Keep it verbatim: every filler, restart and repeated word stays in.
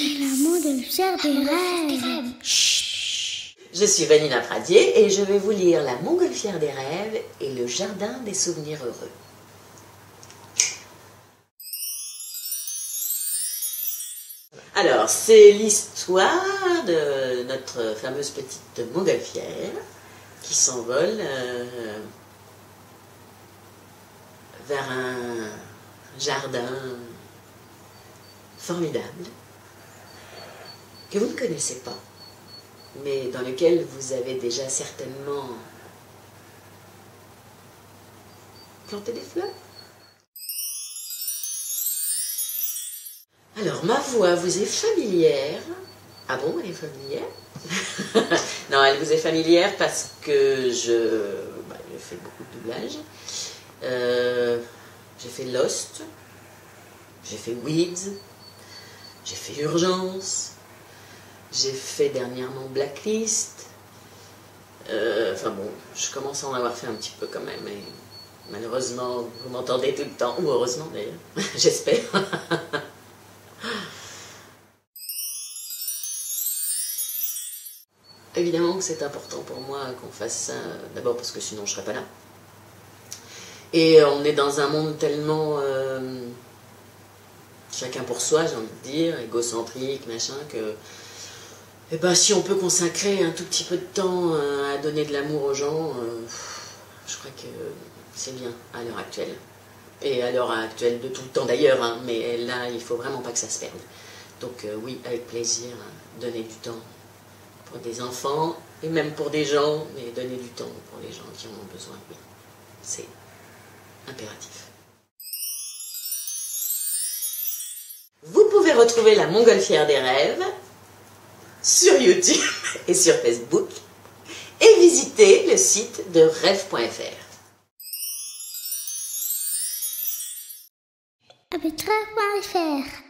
C'est la Montgolfière des Rêves. Chut. Je suis Vanina Pradier et je vais vous lire La Montgolfière des Rêves et le jardin des souvenirs heureux. Alors, c'est l'histoire de notre fameuse petite montgolfière qui s'envole euh, vers un jardin formidable que vous ne connaissez pas, mais dans lequel vous avez déjà certainement planté des fleurs. Alors, ma voix vous est familière. Ah bon, elle est familière? Non, elle vous est familière parce que je, bah, je fais beaucoup de doublage. Euh, j'ai fait Lost, j'ai fait Weeds, j'ai fait Urgence, j'ai fait dernièrement Blacklist. Euh, enfin bon, je commence à en avoir fait un petit peu quand même. Et malheureusement, vous m'entendez tout le temps, ou heureusement d'ailleurs, j'espère. Évidemment que c'est important pour moi qu'on fasse ça, d'abord parce que sinon je ne serais pas là. Et on est dans un monde tellement euh, chacun pour soi, j'ai envie de dire, égocentrique, machin, que eh ben, si on peut consacrer un tout petit peu de temps euh, à donner de l'amour aux gens, euh, je crois que c'est bien à l'heure actuelle. Et à l'heure actuelle de tout le temps d'ailleurs, hein, mais là il ne faut vraiment pas que ça se perde. Donc euh, oui, avec plaisir, hein, donner du temps pour des enfants, et même pour des gens, mais donner du temps pour les gens qui en ont besoin, oui, c'est impératif. Vous pouvez retrouver La Montgolfière des Rêves sur YouTube et sur Facebook, et visiter le site de rêve point F R. Avec rêve point F R.